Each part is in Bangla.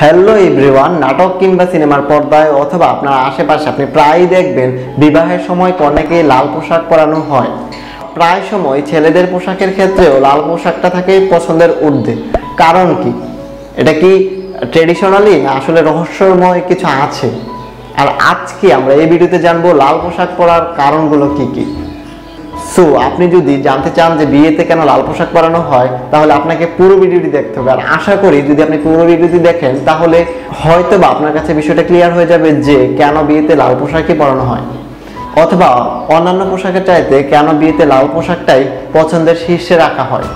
हेलो एवरीवान नाटक किंबा सिनेमार पर्दाय अथवा आपनार आशेपाशे आपनि प्राय देखबेन विवाहेर समय कनेके लाल पोशाक परानो हय। प्राय समय छेलेदेर पोशाकेर क्षेत्रेओ लाल पोशाकटा थाके पछंदेर ऊर्ध्वे। कारण कि एटा कि ट्रेडिशनली ना आसले रहस्यमय किछु आछे। आर आजके आमरा एई भिडियोते जानबो लाल पोशाक परार कारणगुलो कि कि। सो आपनि यदि जानते चान जे बिएते केन लाल पोशाक परानो हय ताहले आपनाके पुरो भिडियोटी देखते होबे। आर आशा करी यदि आपनि पुरो भिडियोटी देखें ताहले हयतोबा आपनार काछे विषयटा क्लियर हये जाबे जे केन बिएते लाल पोशाकई परानो हय अथवा अन्यान्य पोशाकेर चाইতে केन बिएते लाल पोशाकटाई पछंदेर शीर्षे राखा हय।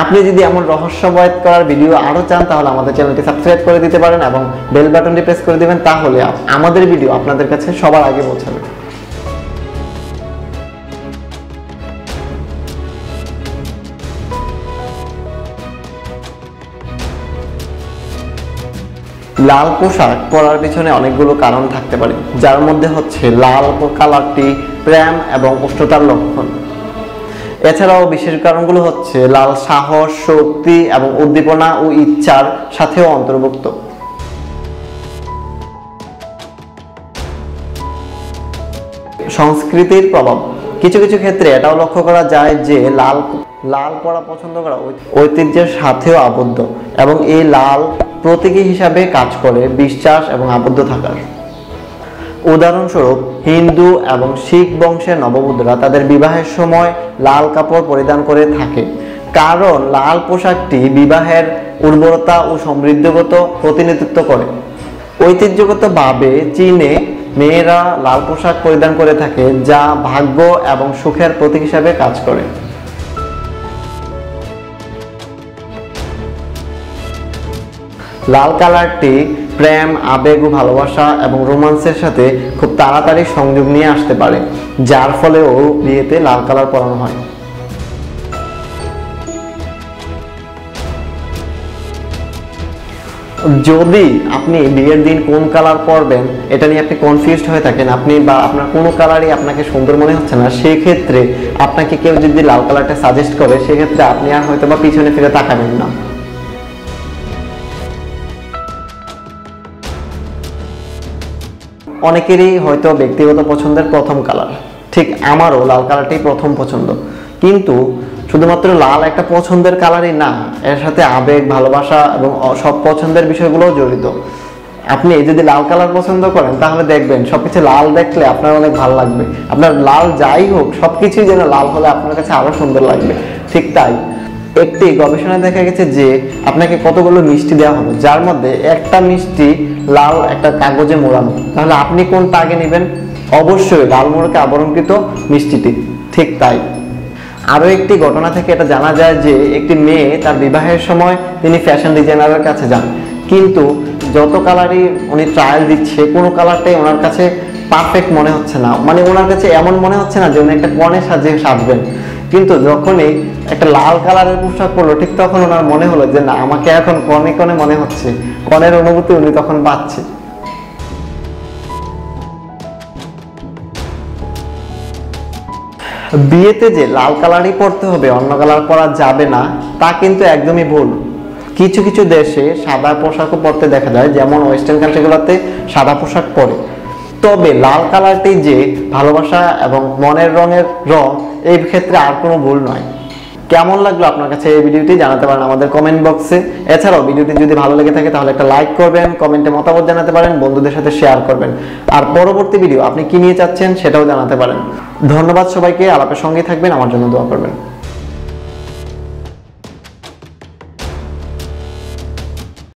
আপনি যদি এমন রহস্যময় করার ভিডিও আরো চান তাহলে আমাদের চ্যানেলটি সাবস্ক্রাইব করে দিতে পারেন এবং বেল বাটনটি প্রেস করে দিবেন, তাহলে আমাদের ভিডিও আপনাদের কাছে সবার আগে পৌঁছাবে। লাল পোশাক পরার পিছনে অনেকগুলো কারণ থাকতে পারে, যার মধ্যে হচ্ছে লাল কালারটি প্রেম এবং উষ্ণতার লক্ষণ। এছাড়াও বিশেষ কারণগুলো হচ্ছে লাল সাহস, শক্তি এবং উদ্দীপনা ও ইচ্ছার সাথেও অন্তর্ভুক্ত। সংস্কৃতির প্রভাব, কিছু কিছু ক্ষেত্রে এটাও লক্ষ্য করা যায় যে লাল পরা পছন্দ করা ঐতিহ্যের সাথেও আবদ্ধ এবং এই লাল প্রতীকী হিসাবে কাজ করে বিশ্বাস এবং আবদ্ধ থাকার। উদাহরণস্বরূপ হিন্দু এবং শিখ বংশের নববধূরা তাদের বিবাহের সময় লাল কাপড় পরিধান করে থাকে, কারণ লাল পোশাকটি বিবাহের উর্বরতা ও সমৃদ্ধিগত প্রতিনিধিত্ব করে। ঐতিহ্যগতভাবে চীনে মেয়েরা লাল পোশাক পরিধান করে থাকে, যা ভাগ্য এবং সুখের প্রতীক হিসাবে কাজ করে। লাল কালারটি প্রেম, আবেগ ও ভালোবাসা এবং রোমান্সের সাথে খুব তাড়াতাড়ি সংযোগ নিয়ে আসতে পারে, যার ফলেও বিয়েতে লাল কালার পরানো হয়। যদি আপনি বিয়ের দিন কোন কালার পরবেন এটা নিয়ে আপনি কনফিউজড হয়ে থাকেন, আপনি বা আপনার কোনো কালারই আপনাকে সুন্দর মনে হচ্ছে না, সেক্ষেত্রে আপনাকে কেউ যদি লাল কালারটা সাজেস্ট করে সেক্ষেত্রে আপনি আর হয়তো বা পিছনে ফিরে তাকাবেন না। অনেকেরই হয়তো ব্যক্তিগত পছন্দের প্রথম কালার, ঠিক আমারও লাল কালারটি প্রথম পছন্দ, কিন্তু শুধুমাত্র লাল একটা পছন্দের কালারই না, এর সাথে আবেগ, ভালোবাসা এবং সব পছন্দের বিষয়গুলো জড়িত। আপনি যদি লাল কালার পছন্দ করেন তাহলে দেখবেন সবকিছু লাল দেখলে আপনার অনেক ভালো লাগবে, আপনার লাল যাই হোক সবকিছুই যেন লাল হলে আপনার কাছে আরো সুন্দর লাগবে। ঠিক তাই একটি গবেষণায় দেখা গেছে যে আপনাকে কতগুলো মিষ্টি দেওয়া হলো, যার মধ্যে একটা মিষ্টি লাল একটা কাগজে মোড়ানো, তাহলে আপনি কোনটা আগে নেবেন? অবশ্যই লাল মোড়কে আবরণকৃত মিষ্টিটি। ঠিক তাই আরও একটি ঘটনা থেকে এটা জানা যায় যে একটি মেয়ে তার বিবাহের সময় তিনি ফ্যাশন ডিজাইনারের কাছে যান, কিন্তু যত কালারই উনি ট্রায়াল দিচ্ছে কোনো কালারটাই ওনার কাছে পারফেক্ট মনে হচ্ছে না, মানে ওনার কাছে এমন মনে হচ্ছে না যে উনি একটা কনে সাজে সাজবেন, কিন্তু যখনই একটা লাল কালারের পোশাক পরলো ঠিক তখন ওনার মনে হলো যে না, আমাকে এখন কনে কনে মনে হচ্ছে, কনের অনুভূতি উনি তখন পাচ্ছে। বিয়েতে যে লাল কালারই পরতে হবে, অন্য কালার পরা যাবে না তা কিন্তু একদমই ভুল। কিছু কিছু দেশে সাদা পোশাকও পরতে দেখা যায়, যেমন ওয়েস্টার্ন কান্ট্রিগুলোতে সাদা পোশাক পরে। তবে লাল কালারটি যে ভালোবাসা এবং মনের রঙের রং, এই ক্ষেত্রে আর কোনো ভুল নয়। কেমন লাগলো আপনার কাছে এই ভিডিওটি জানাতে পারেন আমাদের কমেন্ট বক্সে। এছাড়াও ভিডিওটি যদি ভালো লেগে থাকে তাহলে একটা লাইক করবেন, কমেন্টে মতামত জানাতে পারেন, বন্ধুদের সাথে শেয়ার করবেন, আর পরবর্তী ভিডিও আপনি কি নিয়ে চাচ্ছেন সেটাও জানাতে পারেন। ধন্যবাদ সবাইকে, আলাপের সঙ্গে থাকবেন, আমার জন্য দোয়া করবেন।